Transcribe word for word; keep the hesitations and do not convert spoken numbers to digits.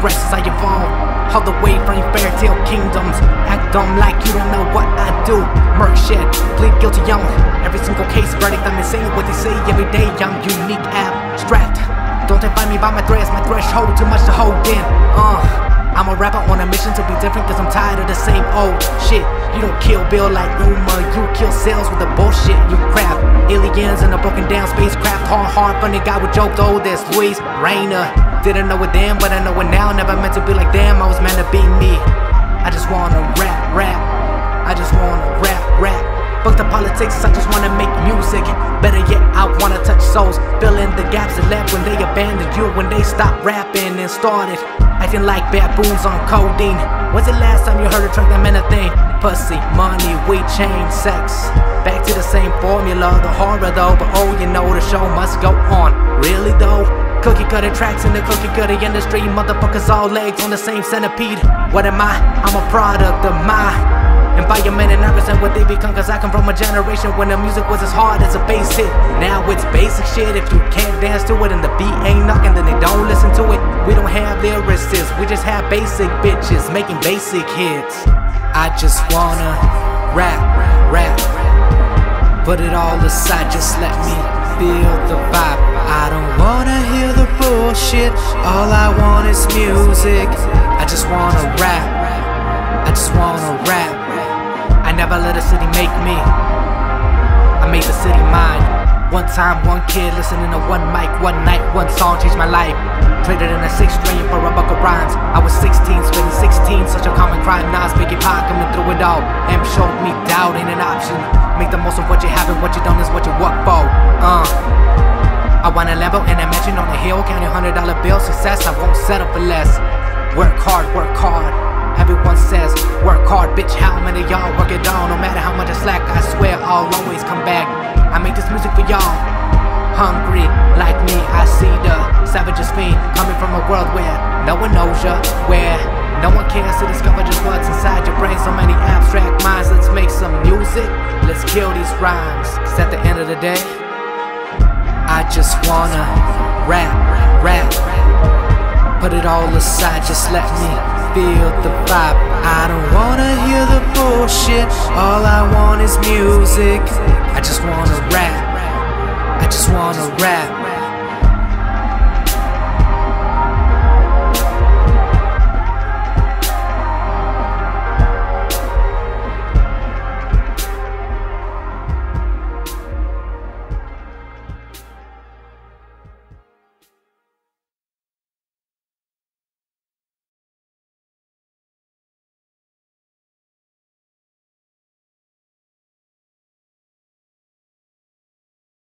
progress as I evolve, all the way from your fairy tale kingdoms. Act dumb like you don't know what I do. Murk shit, plead guilty young. Every single case verdict, I'm insane what they say every day. I'm unique, abstract. Don't define me by my threads, my threshold too much to hold in. Uh. I'm a rapper on a mission to be different, cause I'm tired of the same old shit. You don't kill Bill like Uma, you kill sales with the bullshit you crap. Aliens in a broken down spacecraft, hard, hard, funny guy with jokes, oh that's Luise Rainer. Didn't know it then, but I know it now, never meant to be like them, I was meant to be me. I just wanna rap, rap, I just wanna rap, rap. Fuck the politics, I just wanna make music. Better yet, I wanna touch souls, fill in the gaps that left when they abandoned you, when they stopped rapping and started acting like baboons on codeine. When's the last time you heard a track that meant a thing? Pussy, money, weed, change, sex. Back to the same formula, the horror though. But oh, you know the show must go on. Really though? Cookie cutter tracks in the cookie cutter industry. Motherfuckers all legs on the same centipede. What am I? I'm a product of my environment, and I resent what they become, cause I come from a generation when the music was as hard as a bass hit. Now it's basic shit. If you can't dance to it and the beat ain't knocking, then they don't listen to it. We don't have lyricists, we just have basic bitches making basic hits. I just wanna rap, rap. Put it all aside, just let me feel the vibe. I don't wanna hear the bullshit, all I want is music. I just wanna rap, I just wanna rap. I never let a city make me, I made the city mine. One time, one kid, listening to one mic, one night, one song changed my life. Traded in a six string for a buck of rhymes. I was sixteen, spitting sixteen, such a common crime. Nas, Biggie, Pac, coming through it all. Em showed me doubt ain't an option. Make the most of what you have, and what you don't is what you work for. Uh. I want a Lambo and a mansion on the hill, counting hundred dollar bills. Success, I won't settle for less. Work hard, work hard. Everyone says work hard, bitch. How many y'all work it all? No matter how much I slack, I swear I'll always come back. I make this music for y'all, hungry like me. I see the savagest fiend coming from a world where no one knows ya, where no one cares to discover just what's inside your brain. So many abstract minds, let's make some music, let's kill these rhymes. Cause at the end of the day, I just wanna rap, rap. Put it all aside, just let me feel the vibe. I don't wanna hear the bullshit, all I want is music. I just wanna rap, I just wanna rap.